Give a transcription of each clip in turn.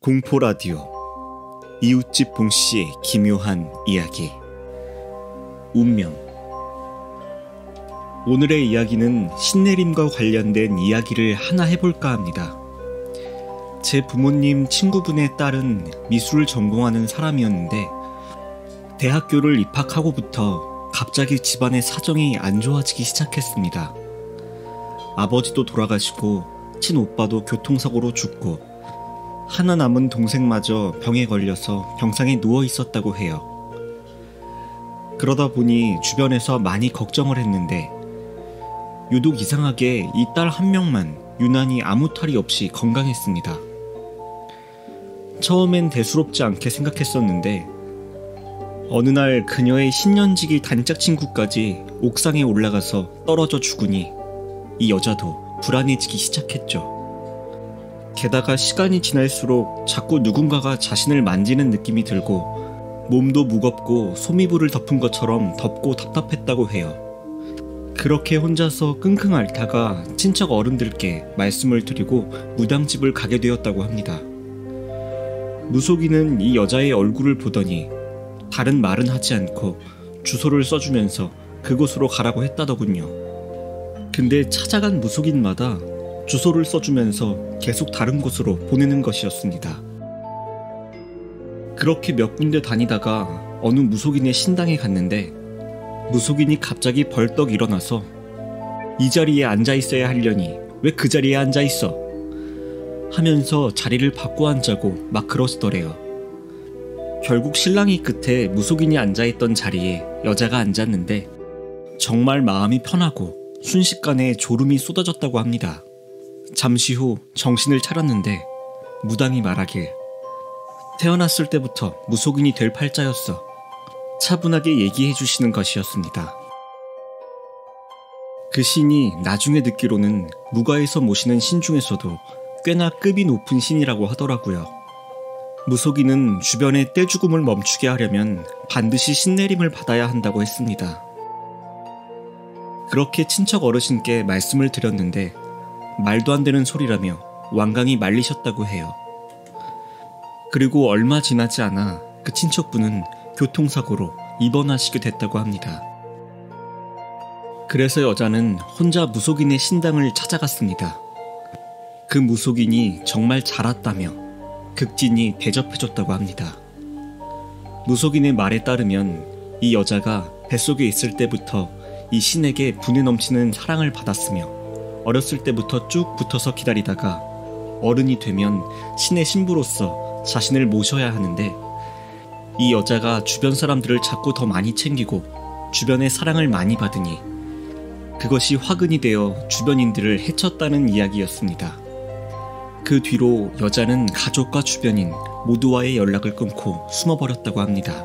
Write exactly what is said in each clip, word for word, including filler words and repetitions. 공포라디오 이웃집 봉씨의 기묘한 이야기 운명. 오늘의 이야기는 신내림과 관련된 이야기를 하나 해볼까 합니다. 제 부모님 친구분의 딸은 미술을 전공하는 사람이었는데 대학교를 입학하고부터 갑자기 집안의 사정이 안 좋아지기 시작했습니다. 아버지도 돌아가시고 친오빠도 교통사고로 죽고 하나 남은 동생마저 병에 걸려서 병상에 누워 있었다고 해요. 그러다 보니 주변에서 많이 걱정을 했는데 유독 이상하게 이 딸 한 명만 유난히 아무 탈이 없이 건강했습니다. 처음엔 대수롭지 않게 생각했었는데 어느 날 그녀의 신년지기 단짝 친구까지 옥상에 올라가서 떨어져 죽으니 이 여자도 불안해지기 시작했죠. 게다가 시간이 지날수록 자꾸 누군가가 자신을 만지는 느낌이 들고 몸도 무겁고 솜이불을 덮은 것처럼 덥고 답답했다고 해요. 그렇게 혼자서 끙끙 앓다가 친척 어른들께 말씀을 드리고 무당집을 가게 되었다고 합니다. 무속인은 이 여자의 얼굴을 보더니 다른 말은 하지 않고 주소를 써주면서 그곳으로 가라고 했다더군요. 근데 찾아간 무속인마다 주소를 써주면서 계속 다른 곳으로 보내는 것이었습니다. 그렇게 몇 군데 다니다가 어느 무속인의 신당에 갔는데 무속인이 갑자기 벌떡 일어나서 이 자리에 앉아 있어야 하려니 왜 그 자리에 앉아 있어? 하면서 자리를 바꿔 앉자고 막 그러시더래요. 결국 실랑이 끝에 무속인이 앉아 있던 자리에 여자가 앉았는데 정말 마음이 편하고 순식간에 졸음이 쏟아졌다고 합니다. 잠시 후 정신을 차렸는데 무당이 말하길 태어났을 때부터 무속인이 될 팔자였어. 차분하게 얘기해 주시는 것이었습니다. 그 신이 나중에 듣기로는 무가에서 모시는 신 중에서도 꽤나 급이 높은 신이라고 하더라고요. 무속인은 주변의 떼죽음을 멈추게 하려면 반드시 신내림을 받아야 한다고 했습니다. 그렇게 친척 어르신께 말씀을 드렸는데 말도 안 되는 소리라며 완강히 말리셨다고 해요. 그리고 얼마 지나지 않아 그 친척분은 교통사고로 입원하시게 됐다고 합니다. 그래서 여자는 혼자 무속인의 신당을 찾아갔습니다. 그 무속인이 정말 잘 왔다며 극진히 대접해줬다고 합니다. 무속인의 말에 따르면 이 여자가 뱃속에 있을 때부터 이 신에게 분에 넘치는 사랑을 받았으며 어렸을 때부터 쭉 붙어서 기다리다가 어른이 되면 신의 신부로서 자신을 모셔야 하는데 이 여자가 주변 사람들을 자꾸 더 많이 챙기고 주변의 사랑을 많이 받으니 그것이 화근이 되어 주변인들을 해쳤다는 이야기였습니다. 그 뒤로 여자는 가족과 주변인 모두와의 연락을 끊고 숨어버렸다고 합니다.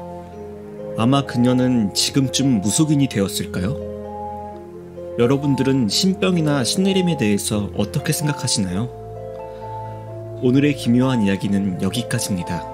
아마 그녀는 지금쯤 무속인이 되었을까요? 여러분들은 신병이나 신내림에 대해서 어떻게 생각하시나요? 오늘의 기묘한 이야기는 여기까지입니다.